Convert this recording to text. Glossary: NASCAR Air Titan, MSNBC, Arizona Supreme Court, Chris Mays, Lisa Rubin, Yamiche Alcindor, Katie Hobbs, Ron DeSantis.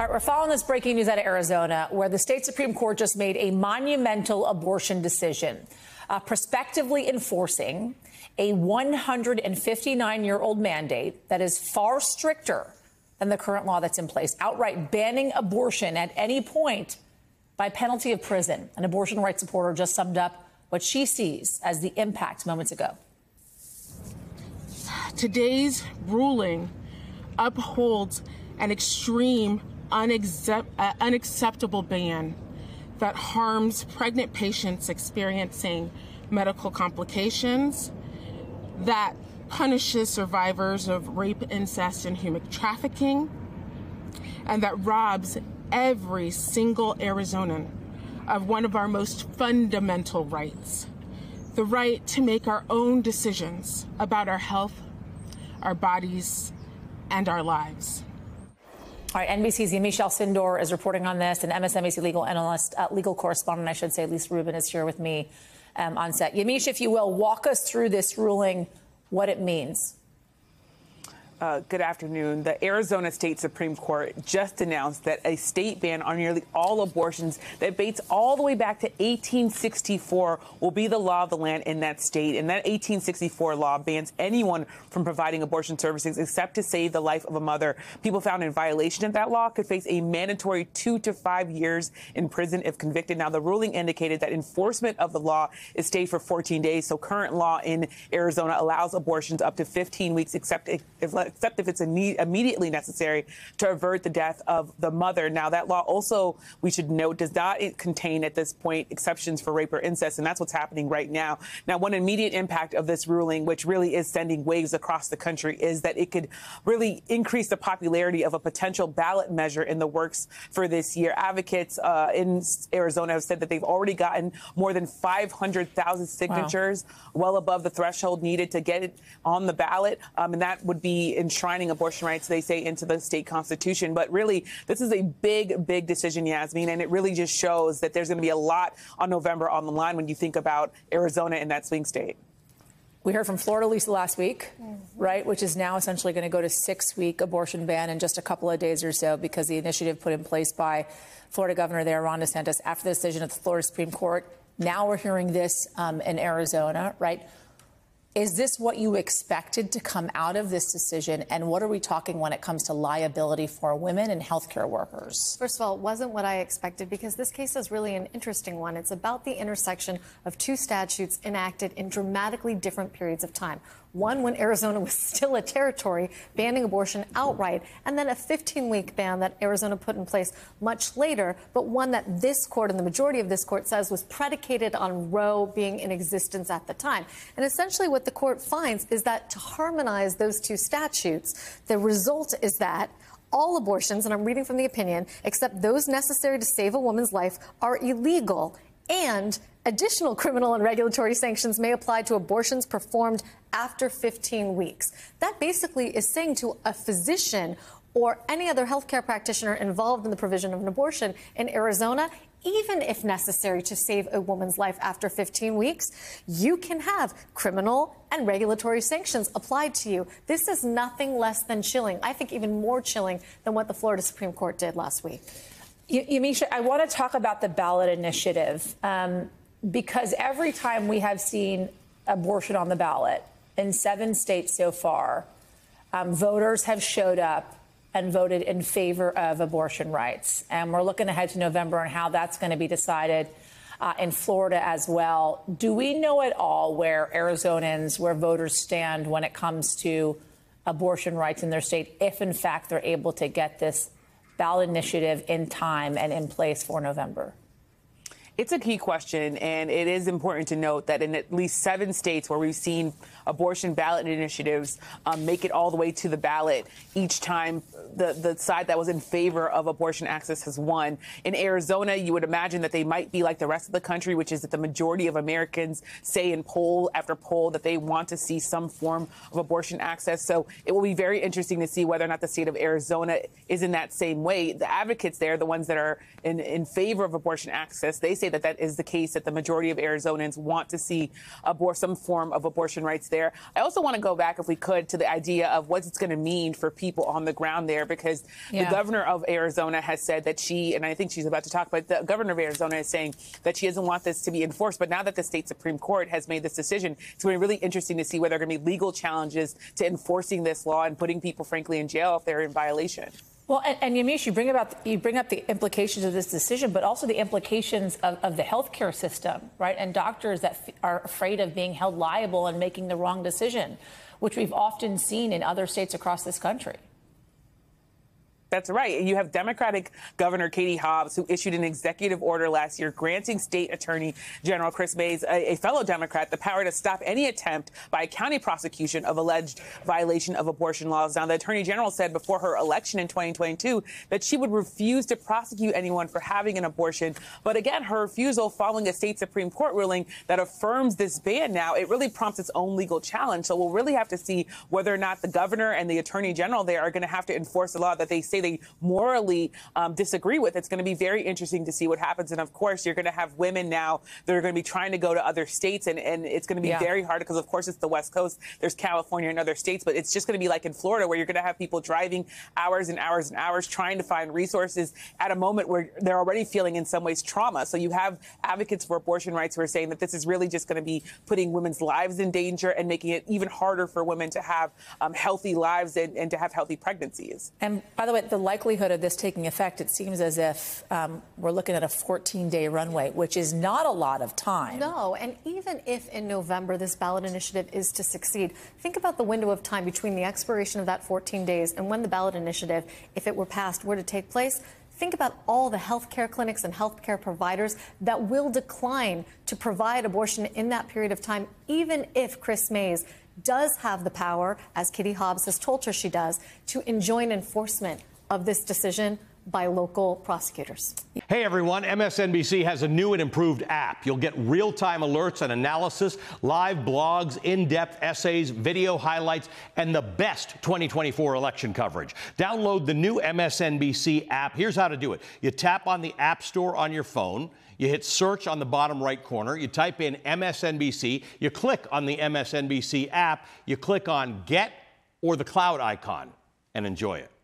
All right, we're following this breaking news out of Arizona, where the state Supreme Court just made a monumental abortion decision, prospectively enforcing a 159-year-old mandate that is far stricter than the current law that's in place, outright banning abortion at any point by penalty of prison. An abortion rights supporter just summed up what she sees as the impact moments ago. Today's ruling upholds an extreme, unacceptable ban that harms pregnant patients experiencing medical complications, that punishes survivors of rape, incest, and human trafficking, and that robs every single Arizonan of one of our most fundamental rights, the right to make our own decisions about our health, our bodies, and our lives. All right, NBC's Yamiche Alcindor is reporting on this, and MSNBC legal analyst, legal correspondent, I should say, Lisa Rubin is here with me on set. Yamiche, if you will, walk us through this ruling, what it means. Good afternoon. The Arizona State Supreme Court just announced that a state ban on nearly all abortions that dates all the way back to 1864 will be the law of the land in that state. And that 1864 law bans anyone from providing abortion services except to save the life of a mother. People found in violation of that law could face a mandatory 2 to 5 years in prison if convicted. Now, the ruling indicated that enforcement of the law is stayed for 14 days. So current law in Arizona allows abortions up to 15 weeks except if it's immediately necessary to avert the death of the mother. Now, that law also, we should note, does not contain at this point exceptions for rape or incest, and that's what's happening right now. Now, one immediate impact of this ruling, which really is sending waves across the country, is that it could really increase the popularity of a potential ballot measure in the works for this year. Advocates in Arizona have said that they've already gotten more than 500,000 signatures, well above the threshold needed to get it on the ballot, and that would be enshrining abortion rights, they say, into the state constitution. But really, this is a big, big decision, Yasmin, and it really just shows that there's going to be a lot on November on the line when you think about Arizona and that swing state. We heard from Florida, Lisa, last week, right, which is now essentially going to go to 6-week abortion ban in just a couple of days or so because the initiative put in place by Florida Governor there, Ron DeSantis, after the decision of the Florida Supreme Court. Now we're hearing this in Arizona, right? Is this what you expected to come out of this decision? And what are we talking when it comes to liability for women and healthcare workers? First of all, it wasn't what I expected because this case is really an interesting one. It's about the intersection of two statutes enacted in dramatically different periods of time. One when Arizona was still a territory, banning abortion outright, and then a 15-week ban that Arizona put in place much later, but one that this court and the majority of this court says was predicated on Roe being in existence at the time. And essentially what the court finds is that to harmonize those two statutes, the result is that all abortions, and I'm reading from the opinion, except those necessary to save a woman's life, are illegal, and additional criminal and regulatory sanctions may apply to abortions performed after 15 weeks. That basically is saying to a physician or any other healthcare practitioner involved in the provision of an abortion in Arizona, even if necessary to save a woman's life after 15 weeks, you can have criminal and regulatory sanctions applied to you. This is nothing less than chilling. I think even more chilling than what the Florida Supreme Court did last week. Yamiche, I want to talk about the ballot initiative. Because every time we have seen abortion on the ballot in 7 states so far, voters have showed up and voted in favor of abortion rights. And we're looking ahead to November and how that's going to be decided in Florida as well. Do we know at all where Arizonans, where voters stand when it comes to abortion rights in their state, if in fact they're able to get this ballot initiative in time and in place for November? It's a key question, and it is important to note that in at least 7 states where we've seen abortion ballot initiatives make it all the way to the ballot, each time the side that was in favor of abortion access has won. In Arizona, you would imagine that they might be like the rest of the country, which is that the majority of Americans say in poll after poll that they want to see some form of abortion access. So it will be very interesting to see whether or not the state of Arizona is in that same way. The advocates there, the ones that are in favor of abortion access, they say that that is the case, that the majority of Arizonans want to see some form of abortion rights there. I also want to go back, if we could, to the idea of what it's going to mean for people on the ground there, because the governor of Arizona has said that she, and I think she's about to talk, but the governor of Arizona is saying that she doesn't want this to be enforced. But now that the state Supreme Court has made this decision, it's going to be really interesting to see whether there are going to be legal challenges to enforcing this law and putting people, frankly, in jail if they're in violation. Well, and Yamiche, you bring up the implications of this decision, but also the implications of the healthcare system, right? And doctors that are afraid of being held liable and making the wrong decision, which we've often seen in other states across this country. That's right. You have Democratic Governor Katie Hobbs, who issued an executive order last year granting State Attorney General Chris Mays, a fellow Democrat, the power to stop any attempt by a county prosecution of alleged violation of abortion laws. Now, the Attorney General said before her election in 2022 that she would refuse to prosecute anyone for having an abortion. But again, her refusal following a state Supreme Court ruling that affirms this ban now, it really prompts its own legal challenge. So we'll really have to see whether or not the governor and the Attorney General there are going to have to enforce a law that they say they morally disagree with. It's going to be very interesting to see what happens. And of course, you're going to have women now that are going to be trying to go to other states. And it's going to be very hard because, of course, it's the West Coast. There's California and other states. But it's just going to be like in Florida, where you're going to have people driving hours and hours and hours trying to find resources at a moment where they're already feeling in some ways trauma. So you have advocates for abortion rights who are saying that this is really just going to be putting women's lives in danger and making it even harder for women to have healthy lives and to have healthy pregnancies. And by the way, the likelihood of this taking effect, it seems as if we're looking at a 14-day runway, which is not a lot of time. No, and even if in November this ballot initiative is to succeed, think about the window of time between the expiration of that 14 days and when the ballot initiative, if it were passed, were to take place. Think about all the health care clinics and health care providers that will decline to provide abortion in that period of time, even if Chris Mays does have the power, as Katie Hobbs has told her she does, to enjoin enforcement of this decision by local prosecutors. Hey everyone, MSNBC has a new and improved app. You'll get real-time alerts and analysis, live blogs, in-depth essays, video highlights, and the best 2024 election coverage. Download the new MSNBC app. Here's how to do it. You tap on the App Store on your phone. You hit search on the bottom right corner. You type in MSNBC. You click on the MSNBC app. You click on Get or the cloud icon and enjoy it.